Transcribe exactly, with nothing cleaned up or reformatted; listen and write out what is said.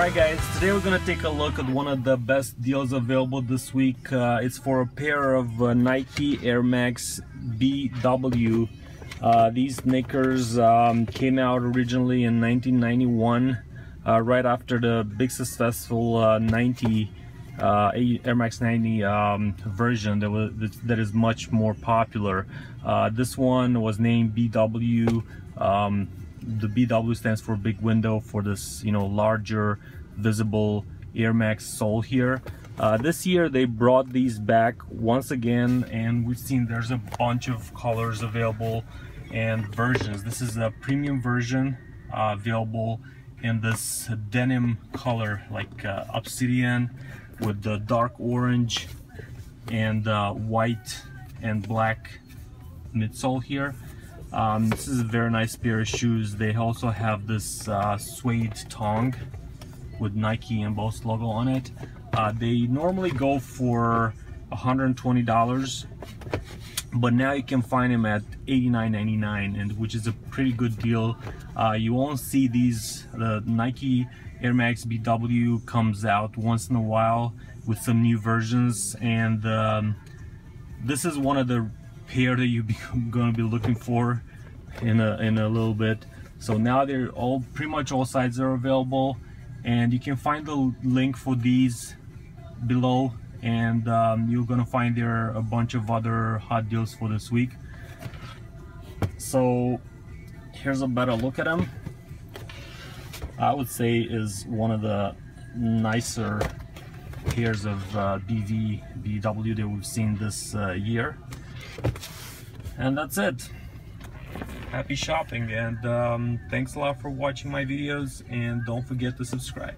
Alright guys, today we're gonna take a look at one of the best deals available this week. Uh, it's for a pair of uh, Nike Air Max B W. Uh, these sneakers um, came out originally in nineteen ninety-one, uh, right after the big successful uh, ninety, uh, Air Max ninety um, version that, was, that is much more popular. Uh, this one was named B W. Um, the B W stands for big window, for this, you know, larger visible Air Max sole here. Uh, this year they brought these back once again, and we've seen there's a bunch of colors available and versions. This is a premium version uh, available in this denim color, like uh, obsidian with the dark orange and uh, white and black midsole here. Um, this is a very nice pair of shoes. They also have this uh, suede tongue with Nike and Boss logo on it. Uh, they normally go for one hundred twenty dollars, but now you can find them at eighty-nine ninety-nine, and which is a pretty good deal. Uh, you won't see these. The Nike Air Max B W comes out once in a while with some new versions, and um, this is one of the pair that you're going to be looking for in a, in a little bit. So now they're all, pretty much all sizes are available, and you can find the link for these below, and um, you're going to find there a bunch of other hot deals for this week. So here's a better look at them. I would say is one of the nicer pairs of uh, B W that we've seen this uh, year. And that's it. Happy shopping, and um, thanks a lot for watching my videos, and don't forget to subscribe.